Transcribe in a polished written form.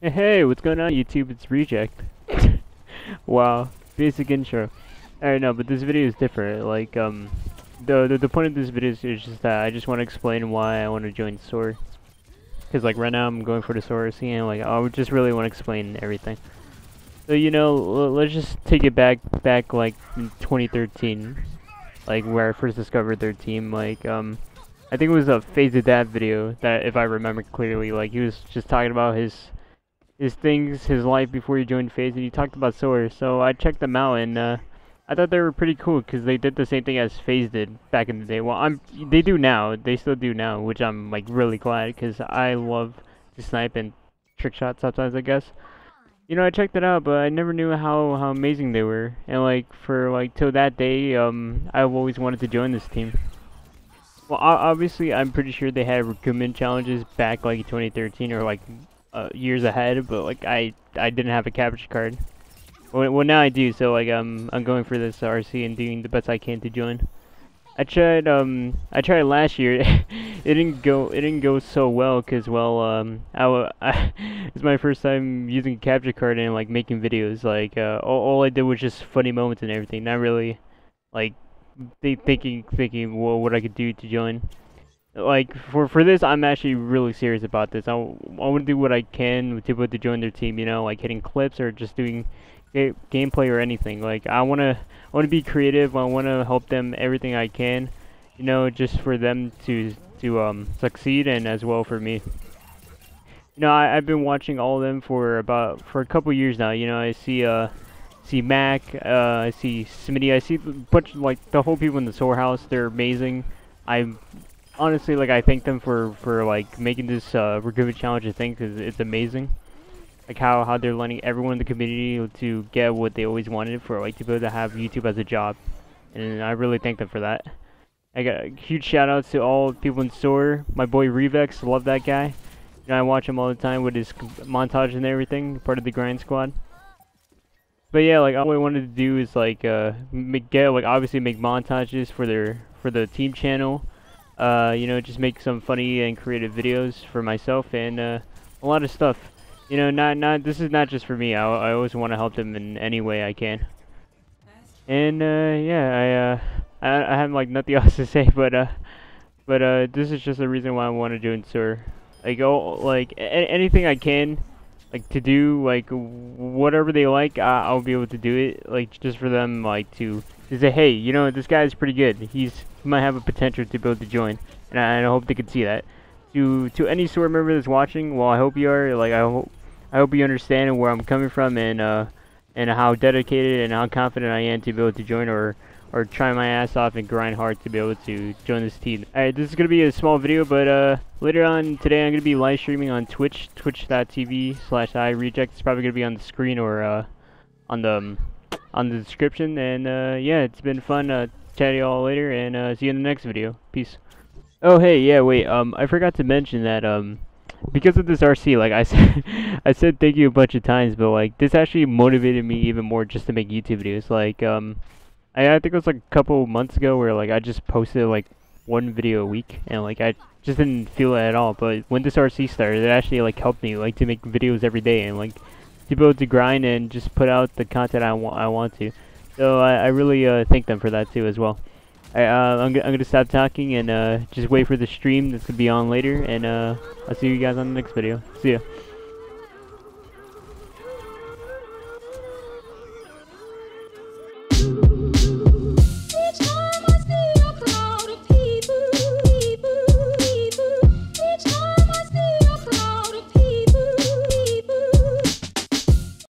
Hey, what's going on YouTube? It's Reject. Wow, basic intro. I know, but this video is different. Like, the point of this video is just that I just want to explain why I want to join SoaR. Because, like, right now I'm going for the SoaR scene, and, like, I just really want to explain everything. So, you know, let's just take it back, like, in 2013. Like, where I first discovered their team, like, I think it was a FaZe Dad video that, if I remember clearly, like, he was just talking about his things, his life before he joined FaZe, and he talked about SoaR. So I checked them out, and I thought they were pretty cool because they did the same thing as FaZe did back in the day. Well, they do now. They still do now, which I'm like really glad because I love to snipe and trick shots sometimes, I guess. You know, I checked it out, but I never knew how amazing they were. And like for like till that day, I've always wanted to join this team. Well, obviously, I'm pretty sure they had recruitment challenges back like 2013 or like. Years ahead, but like I didn't have a capture card. Well, now I do, so like I'm going for this RC and doing the best I can to join. I tried last year. it didn't go so well because it's my first time using a capture card and like making videos. Like all I did was just funny moments and everything, not really like thinking what I could do to join. Like for this, I'm actually really serious about this. I want to do what I can with people to join their team. You know, like hitting clips or just doing gameplay or anything. Like I want to be creative. I want to help them everything I can. You know, just for them to succeed and as well for me. You know, I've been watching all of them for a couple years now. You know, I see Mac, I see Smitty, I see a bunch of, like the whole people in the SoaR house. They're amazing. Honestly, like, I thank them for like, making this recruitment challenge a thing, because it's amazing. Like, how they're letting everyone in the community to get what they always wanted for, like, to be able to have YouTube as a job. And I really thank them for that. I got a huge shout-outs to all people in SoaR. My boy Revex, love that guy. You know, I watch him all the time with his montage and everything, part of the grind squad. But yeah, like, all I wanted to do is, like, obviously make montages for the team channel. You know, just make some funny and creative videos for myself and a lot of stuff. You know, this is not just for me. I always want to help them in any way I can. And yeah, I have like nothing else to say, but this is just the reason why I want to join SoaR. Like anything I can, like to do, like whatever they like, I'll be able to do it. Like just for them, like to say, hey, you know, this guy's pretty good. He might have a potential to be able to join, and I hope they can see that. To any SoaR member that's watching, well, I hope you are. Like I hope you understand where I'm coming from and how dedicated and how confident I am to be able to join or try my ass off and grind hard to be able to join this team. Alright, this is gonna be a small video, but later on today I'm gonna be live streaming on Twitch, twitch.tv/ireject. It's probably gonna be on the screen or on the description. And yeah, it's been fun. Chat y'all later, and see you in the next video. Peace. Oh hey, yeah, wait, I forgot to mention that because of this RC, like I said thank you a bunch of times, but like this actually motivated me even more just to make YouTube videos. Like I think it was like a couple months ago where like I just posted like one video a week, and like I just didn't feel it at all. But when this RC started, it actually like helped me like to make videos every day and like to be able to grind and just put out the content I want to. So I really thank them for that too as well. I'm gonna stop talking and just wait for the stream that's gonna be on later, and I'll see you guys on the next video. See ya.